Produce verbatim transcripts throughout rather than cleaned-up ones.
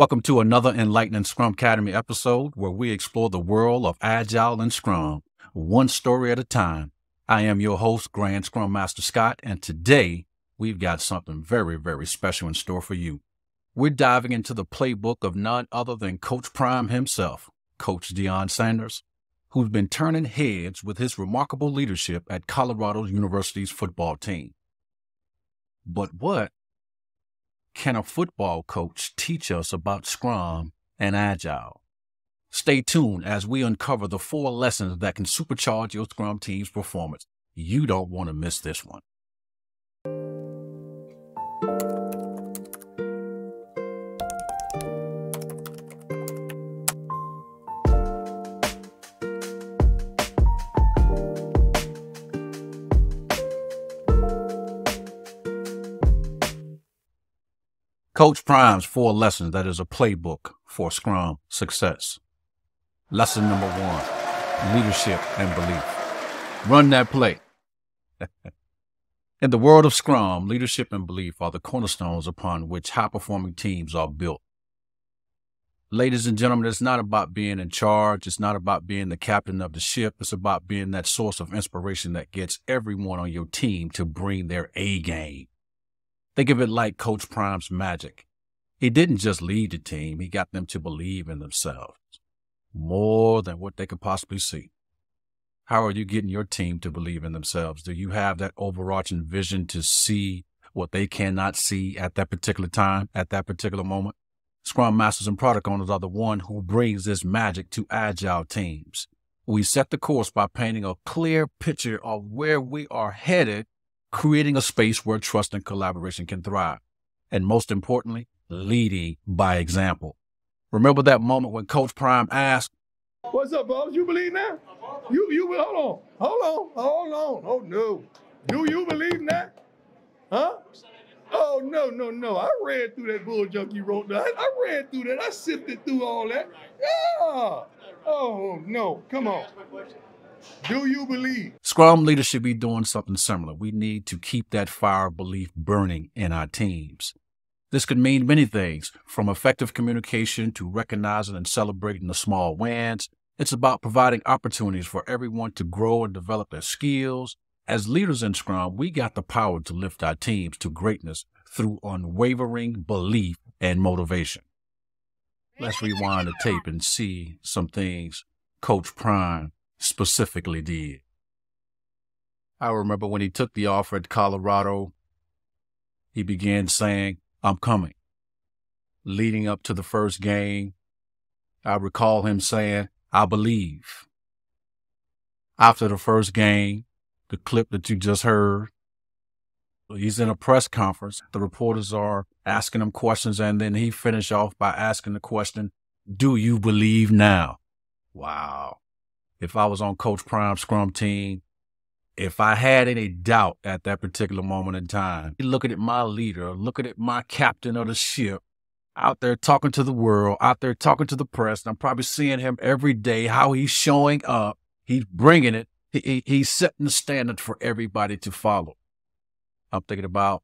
Welcome to another enlightening Scrum Academy episode where we explore the world of Agile and Scrum, one story at a time. I am your host, Grand Scrum Master Scott, and today we've got something very, very special in store for you. We're diving into the playbook of none other than Coach Prime himself, Coach Deion Sanders, who's been turning heads with his remarkable leadership at Colorado University's football team. But what can a football coach teach us about Scrum and Agile? Stay tuned as we uncover the four lessons that can supercharge your Scrum team's performance. You don't want to miss this one. Coach Prime's four lessons that is a playbook for Scrum success. Lesson number one, leadership and belief. Run that play. In the world of Scrum, leadership and belief are the cornerstones upon which high-performing teams are built. Ladies and gentlemen, it's not about being in charge. It's not about being the captain of the ship. It's about being that source of inspiration that gets everyone on your team to bring their A game. Think of it like Coach Prime's magic. He didn't just lead the team. He got them to believe in themselves more than what they could possibly see. How are you getting your team to believe in themselves? Do you have that overarching vision to see what they cannot see at that particular time, at that particular moment? Scrum Masters and Product Owners are the one who brings this magic to Agile teams. We set the course by painting a clear picture of where we are headed, creating a space where trust and collaboration can thrive, and most importantly, leading by example. Remember that moment when Coach Prime asked, "What's up, boss? You believe now? You, you, hold on, hold on, hold on. Oh no, do you believe now? Huh? Oh no, no, no. I read through that bull junk you wrote. I, I read through that. I sifted through all that. Yeah. Oh no, come on." Do you believe? Scrum leaders should be doing something similar. We need to keep that fire of belief burning in our teams. This could mean many things, from effective communication to recognizing and celebrating the small wins. It's about providing opportunities for everyone to grow and develop their skills. As leaders in Scrum, we got the power to lift our teams to greatness through unwavering belief and motivation. Let's rewind the tape and see some things Coach Prime specifically did. I remember when he took the offer at Colorado, he began saying, "I'm coming." Leading up to the first game, I recall him saying, "I believe." After the first game, the clip that you just heard, he's in a press conference. The reporters are asking him questions, and then he finished off by asking the question, "Do you believe now?" Wow. If I was on Coach Prime's Scrum team, if I had any doubt at that particular moment in time, looking at my leader, looking at my captain of the ship, out there talking to the world, out there talking to the press, and I'm probably seeing him every day, how he's showing up, he's bringing it, he, he, he's setting the standard for everybody to follow. I'm thinking about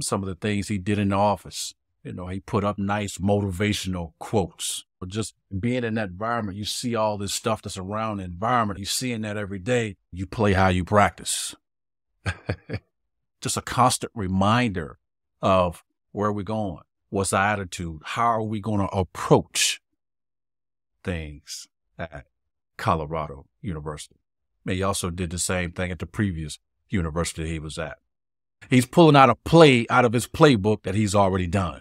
some of the things he did in the office. You know, he put up nice motivational quotes. But just being in that environment, you see all this stuff that's around the environment. You're seeing that every day. You play how you practice. Just a constant reminder of where we're going. What's our attitude? How are we going to approach things at Colorado University? And he also did the same thing at the previous university he was at. He's pulling out a play out of his playbook that he's already done.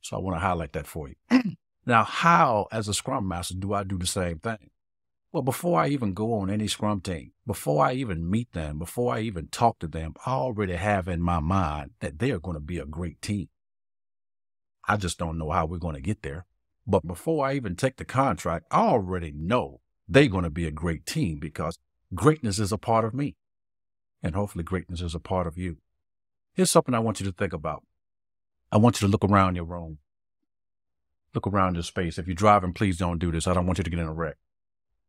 So I want to highlight that for you. Now, how, as a Scrum Master, do I do the same thing? Well, before I even go on any Scrum team, before I even meet them, before I even talk to them, I already have in my mind that they are going to be a great team. I just don't know how we're going to get there. But before I even take the contract, I already know they're going to be a great team because greatness is a part of me. And hopefully greatness is a part of you. Here's something I want you to think about. I want you to look around your room. Look around your space. If you're driving, please don't do this. I don't want you to get in a wreck.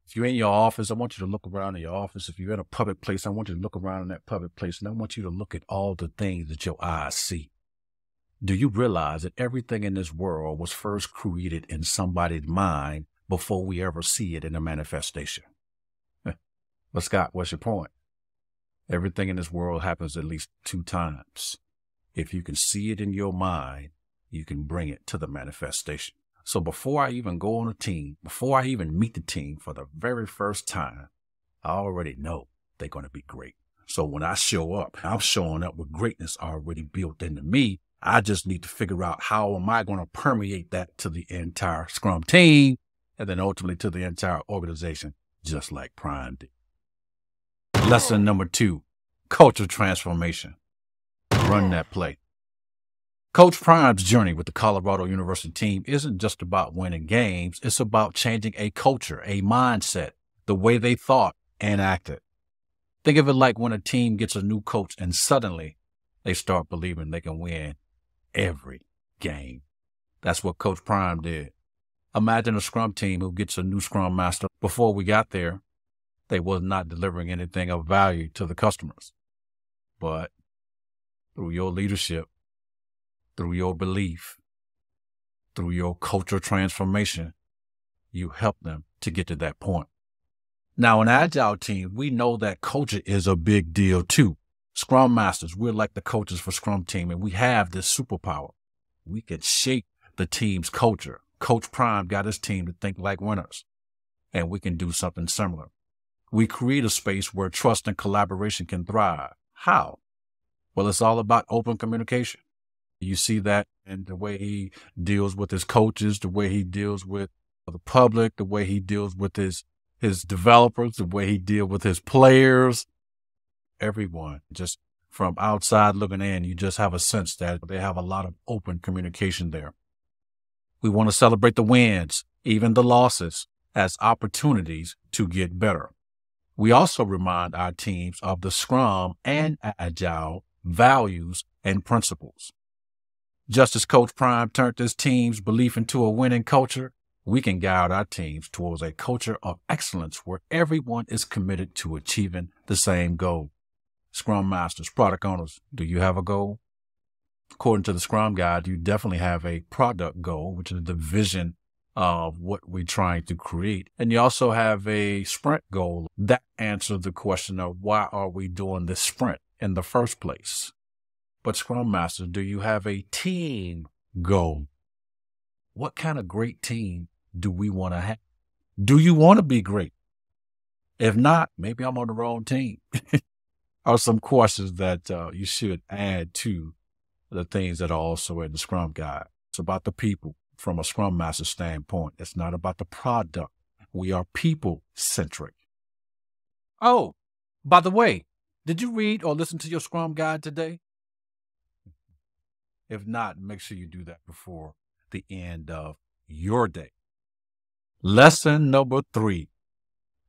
If you're in your office, I want you to look around in your office. If you're in a public place, I want you to look around in that public place. And I want you to look at all the things that your eyes see. Do you realize that everything in this world was first created in somebody's mind before we ever see it in a manifestation? But Scott, what's your point? Everything in this world happens at least two times. If you can see it in your mind, you can bring it to the manifestation. So before I even go on a team, before I even meet the team for the very first time, I already know they're going to be great. So when I show up, I'm showing up with greatness already built into me. I just need to figure out how am I going to permeate that to the entire Scrum team and then ultimately to the entire organization, just like Prime did. Lesson number two, culture transformation. Run that play. Coach Prime's journey with the Colorado University team isn't just about winning games. It's about changing a culture, a mindset, the way they thought and acted. Think of it like when a team gets a new coach and suddenly they start believing they can win every game. That's what Coach Prime did. Imagine a Scrum team who gets a new Scrum Master. Before we got there, they was not delivering anything of value to the customers. But through your leadership, through your belief, through your culture transformation, you help them to get to that point. Now, in Agile teams, we know that culture is a big deal too. Scrum Masters, we're like the coaches for Scrum team, and we have this superpower. We can shape the team's culture. Coach Prime got his team to think like winners, and we can do something similar. We create a space where trust and collaboration can thrive. How? Well, it's all about open communication. You see that in the way he deals with his coaches, the way he deals with the public, the way he deals with his, his developers, the way he deals with his players. Everyone, just from outside looking in, you just have a sense that they have a lot of open communication there. We want to celebrate the wins, even the losses, as opportunities to get better. We also remind our teams of the Scrum and Agile values and principles. Just as Coach Prime turned his team's belief into a winning culture, we can guide our teams towards a culture of excellence where everyone is committed to achieving the same goal. Scrum Masters, product owners, do you have a goal? According to the Scrum Guide, you definitely have a product goal, which is the vision of what we're trying to create. And you also have a sprint goal that answers the question of why are we doing this sprint in the first place? But Scrum Masters, do you have a team goal? What kind of great team do we want to have? Do you want to be great? If not, maybe I'm on the wrong team. Are some questions that uh, you should add to the things that are also in the Scrum Guide. It's about the people from a Scrum Master standpoint. It's not about the product. We are people-centric. Oh, by the way, did you read or listen to your Scrum Guide today? If not, make sure you do that before the end of your day. Lesson number three,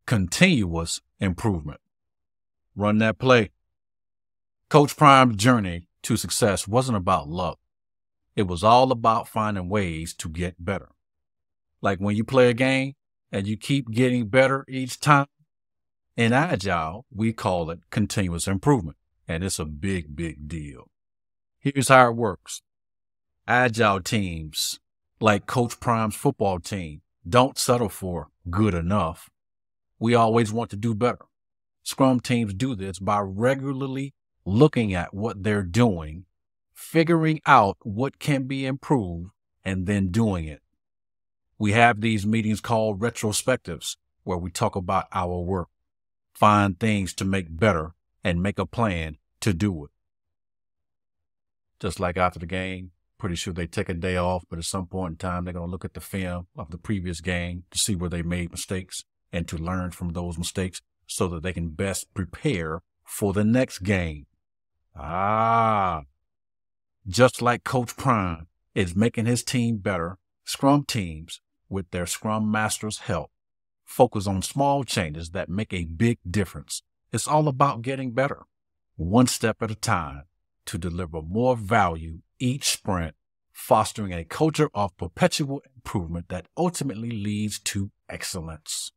continuous improvement. Run that play. Coach Prime's journey to success wasn't about luck. It was all about finding ways to get better. Like when you play a game and you keep getting better each time. In Agile, we call it continuous improvement, and it's a big, big deal. Here's how it works. Agile teams, like Coach Prime's football team, don't settle for good enough. We always want to do better. Scrum teams do this by regularly looking at what they're doing, figuring out what can be improved, and then doing it. We have these meetings called retrospectives, where we talk about our work, find things to make better, and make a plan to do it. Just like after the game, pretty sure they take a day off, but at some point in time, they're going to look at the film of the previous game to see where they made mistakes and to learn from those mistakes so that they can best prepare for the next game. Ah, just like Coach Prime is making his team better, Scrum teams, with their Scrum Master's help, focus on small changes that make a big difference. It's all about getting better, one step at a time, to deliver more value each sprint, fostering a culture of perpetual improvement that ultimately leads to excellence.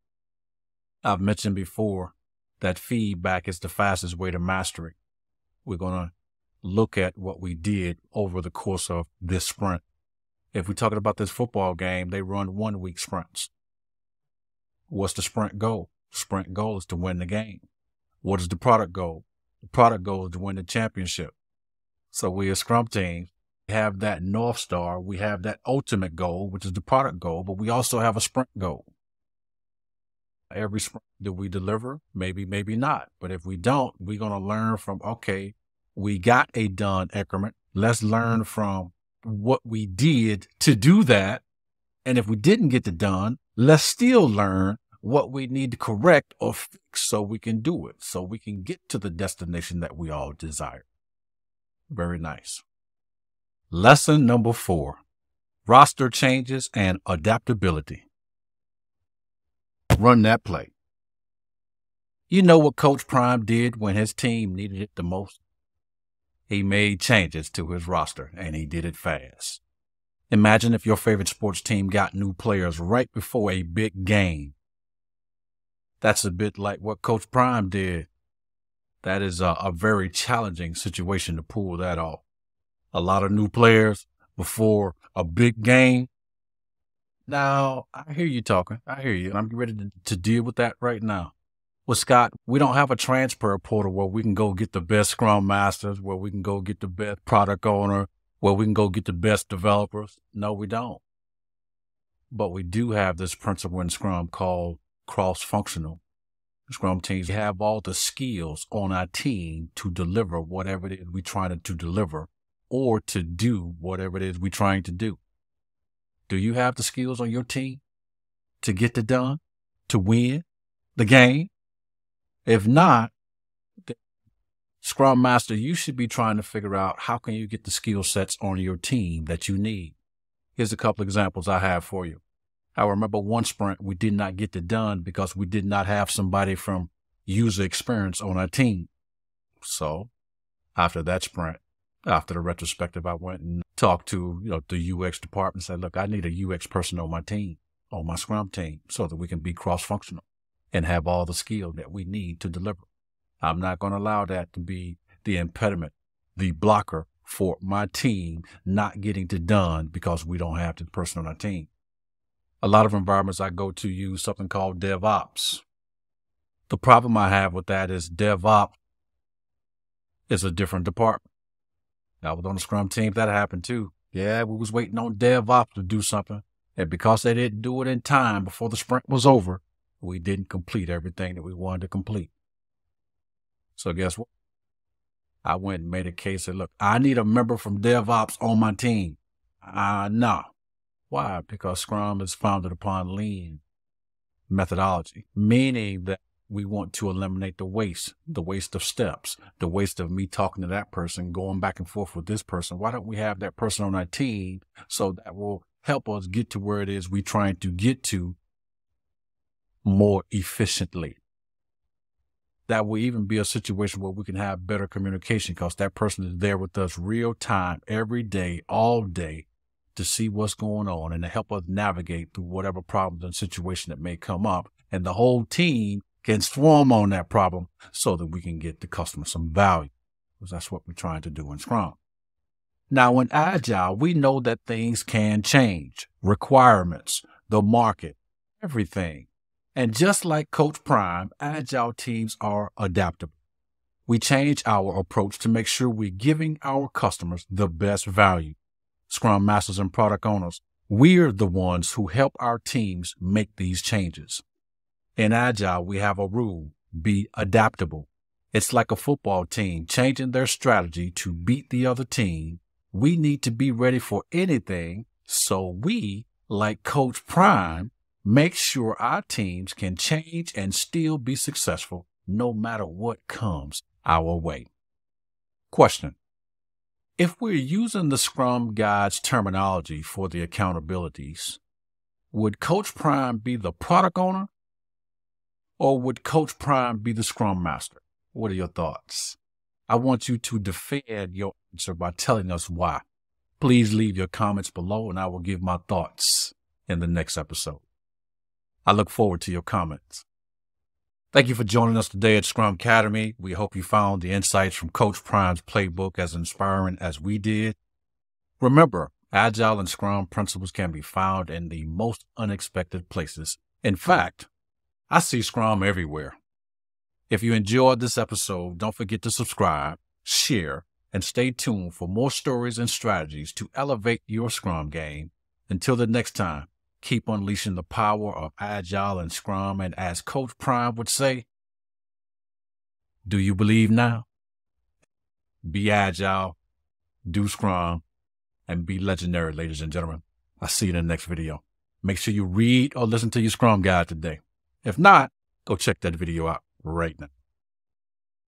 I've mentioned before that feedback is the fastest way to mastery. We're going to look at what we did over the course of this sprint. If we're talking about this football game, they run one week sprints. What's the sprint goal? Sprint goal is to win the game. What is the product goal? The product goal is to win the championship. So we as Scrum teams have that North Star. We have that ultimate goal, which is the product goal, but we also have a sprint goal. Every sprint that we deliver, maybe, maybe not. But if we don't, we're going to learn from, okay, we got a done increment. Let's learn from what we did to do that. And if we didn't get the done, let's still learn what we need to correct or fix so we can do it, so we can get to the destination that we all desire. Very nice. Lesson number four, roster changes and adaptability. Run that play. You know what Coach Prime did when his team needed it the most? He made changes to his roster, and he did it fast. Imagine if your favorite sports team got new players right before a big game. That's a bit like what Coach Prime did. That is a, a very challenging situation to pull that off. A lot of new players before a big game. Now, I hear you talking. I hear you. And I'm ready to, to deal with that right now. Well, Scott, we don't have a transfer portal where we can go get the best Scrum Masters, where we can go get the best product owner, where we can go get the best developers. No, we don't. But we do have this principle in Scrum called cross-functional. Scrum teams have all the skills on our team to deliver whatever it is we're trying to, to deliver or to do whatever it is we're trying to do. Do you have the skills on your team to get it done, to win the game? If not, Scrum Master, you should be trying to figure out how can you get the skill sets on your team that you need. Here's a couple examples I have for you. I remember one sprint we did not get it done because we did not have somebody from user experience on our team. So after that sprint, after the retrospective, I went and talked to, you know, the U X department and said, look, I need a U X person on my team, on my Scrum team, so that we can be cross-functional and have all the skill that we need to deliver. I'm not going to allow that to be the impediment, the blocker for my team not getting it done because we don't have the person on our team. A lot of environments I go to use something called DevOps. The problem I have with that is DevOps is a different department. I was on the Scrum team. That happened too. Yeah, we was waiting on DevOps to do something. And because they didn't do it in time before the sprint was over, we didn't complete everything that we wanted to complete. So guess what? I went and made a case and look, I need a member from DevOps on my team. Uh, no. Why? Because Scrum is founded upon lean methodology, meaning that we want to eliminate the waste, the waste of steps, the waste of me talking to that person, going back and forth with this person. Why don't we have that person on our team so that will help us get to where it is we're trying to get to more efficiently? That will even be a situation where we can have better communication because that person is there with us real time, every day, all day, to see what's going on and to help us navigate through whatever problems and situation that may come up. And the whole team can swarm on that problem so that we can get the customer some value, because that's what we're trying to do in Scrum. Now, in Agile, we know that things can change, requirements, the market, everything. And just like Coach Prime, Agile teams are adaptable. We change our approach to make sure we're giving our customers the best value. Scrum Masters and product owners, we're the ones who help our teams make these changes. In Agile, we have a rule, be adaptable. It's like a football team changing their strategy to beat the other team. We need to be ready for anything, so we, like Coach Prime, make sure our teams can change and still be successful no matter what comes our way. Question: if we're using the Scrum Guide's terminology for the accountabilities, would Coach Prime be the product owner? Or would Coach Prime be the Scrum Master? What are your thoughts? I want you to defend your answer by telling us why. Please leave your comments below and I will give my thoughts in the next episode. I look forward to your comments. Thank you for joining us today at Scrum Academy. We hope you found the insights from Coach Prime's playbook as inspiring as we did. Remember, Agile and Scrum principles can be found in the most unexpected places. In fact, I see Scrum everywhere. If you enjoyed this episode, don't forget to subscribe, share, and stay tuned for more stories and strategies to elevate your Scrum game. Until the next time, keep unleashing the power of Agile and Scrum, and as Coach Prime would say, do you believe now? Be agile, do Scrum, and be legendary, ladies and gentlemen. I'll see you in the next video. Make sure you read or listen to your Scrum Guide today. If not, go check that video out right now.